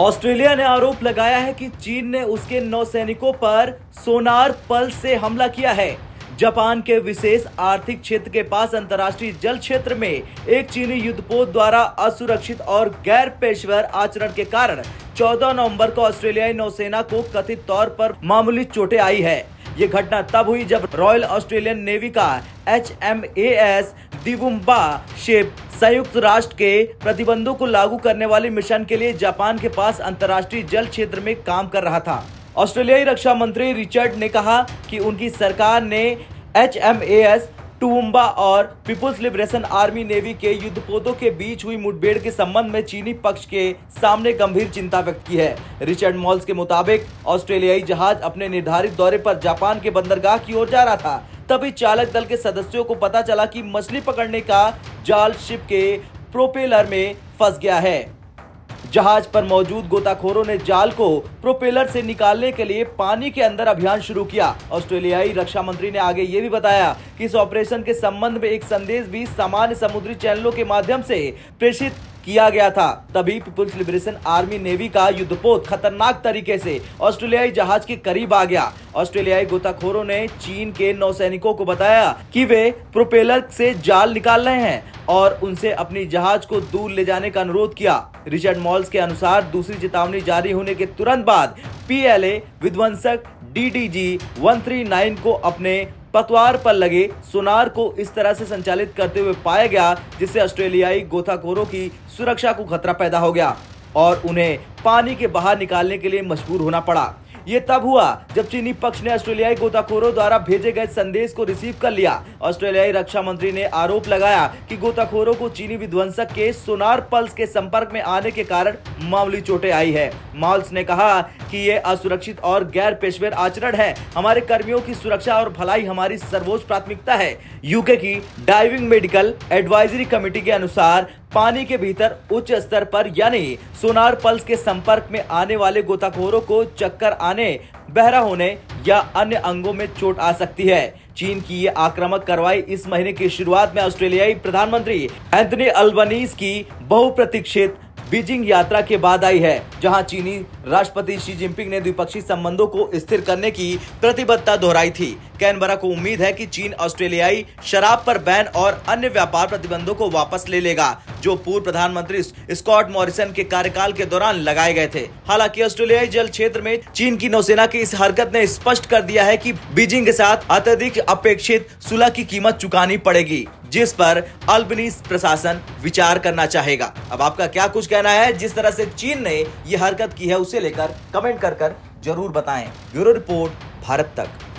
Australia ने आरोप लगाया है कि चीन ने उसके नौसैनिकों पर सोनार पल्स से हमला किया है। जापान के विशेष आर्थिक क्षेत्र के पास अंतर्राष्ट्रीय जल क्षेत्र में एक चीनी युद्धपोत द्वारा असुरक्षित और गैर पेशेवर आचरण के कारण 14 नवंबर को ऑस्ट्रेलियाई नौसेना को कथित तौर पर मामूली चोटें आई है। ये घटना तब हुई जब रॉयल ऑस्ट्रेलियन नेवी का HMAS तूवुम्बा शिप संयुक्त राष्ट्र के प्रतिबंधों को लागू करने वाले मिशन के लिए जापान के पास अंतर्राष्ट्रीय जल क्षेत्र में काम कर रहा था। ऑस्ट्रेलियाई रक्षा मंत्री रिचर्ड ने कहा कि उनकी सरकार ने HMAS तूवुम्बा और पीपुल्स लिबरेशन आर्मी नेवी के युद्धपोतों के बीच हुई मुठभेड़ के संबंध में चीनी पक्ष के सामने गंभीर चिंता व्यक्त की है। रिचर्ड मार्ल्स के मुताबिक ऑस्ट्रेलियाई जहाज अपने निर्धारित दौरे पर जापान के बंदरगाह की ओर जा रहा था, तभी चालक दल के सदस्यों को पता चला कि मछली पकड़ने का जाल शिप के प्रोपेलर में फंस गया है। जहाज पर मौजूद गोताखोरों ने जाल को प्रोपेलर से निकालने के लिए पानी के अंदर अभियान शुरू किया। ऑस्ट्रेलियाई रक्षा मंत्री ने आगे ये भी बताया कि इस ऑपरेशन के संबंध में एक संदेश भी सामान्य समुद्री चैनलों के माध्यम से प्रेषित किया गया था। तभी पीपुल्स लिबरेशन आर्मी नेवी का युद्धपोत खतरनाक तरीके से ऑस्ट्रेलियाई जहाज के करीब आ गया। ऑस्ट्रेलियाई गोताखोरों ने चीन के नौसैनिकों को बताया कि वे प्रोपेलर से जाल निकाल रहे हैं और उनसे अपनी जहाज को दूर ले जाने का अनुरोध किया। रिचर्ड मार्ल्स के अनुसार दूसरी चेतावनी जारी होने के तुरंत बाद PLA विध्वंसक DTG 139 को अपने पतवार पर लगे सोनार को इस तरह से संचालित करते हुए पाया गया जिससे ऑस्ट्रेलियाई गोताखोरों की सुरक्षा को खतरा पैदा हो गया और उन्हें पानी के बाहर निकालने के लिए मजबूर होना पड़ा। ये तब हुआ जब चीनी पक्ष ने ऑस्ट्रेलियाई गोताखोरों द्वारा भेजे गए संदेश को रिसीव कर लिया। ऑस्ट्रेलियाई रक्षा मंत्री ने आरोप लगाया कि गोताखोरों को चीनी विध्वंसक के सोनार पल्स के संपर्क में आने के कारण मामूली चोटें आई है। मार्ल्स ने कहा कि ये असुरक्षित और गैर पेशेवर आचरण है। हमारे कर्मियों की सुरक्षा और भलाई हमारी सर्वोच्च प्राथमिकता है। UK की डाइविंग मेडिकल एडवाइजरी कमेटी के अनुसार पानी के भीतर उच्च स्तर पर यानी सोनार पल्स के संपर्क में आने वाले गोताखोरों को चक्कर आने, बहरा होने या अन्य अंगों में चोट आ सकती है। चीन की ये आक्रामक कार्रवाई इस महीने की शुरुआत में ऑस्ट्रेलियाई प्रधानमंत्री एंथनी अल्बनीज की बहुप्रतीक्षित बीजिंग यात्रा के बाद आई है, जहां चीनी राष्ट्रपति शी जिनपिंग ने द्विपक्षीय संबंधों को स्थिर करने की प्रतिबद्धता दोहराई थी। कैनबरा को उम्मीद है कि चीन ऑस्ट्रेलियाई शराब पर बैन और अन्य व्यापार प्रतिबंधों को वापस ले लेगा जो पूर्व प्रधानमंत्री स्कॉट मॉरिसन के कार्यकाल के दौरान लगाए गए थे। हालांकि ऑस्ट्रेलियाई जल क्षेत्र में चीन की नौसेना की इस हरकत ने स्पष्ट कर दिया है कि बीजिंग के साथ अत्यधिक अपेक्षित सुलह की कीमत चुकानी पड़ेगी, जिस पर अल्बनीज प्रशासन विचार करना चाहेगा। अब आपका क्या कुछ कहना है जिस तरह से चीन ने ये हरकत की है, उसे लेकर कमेंट कर जरूर बताएं। ब्यूरो रिपोर्ट, भारत तक।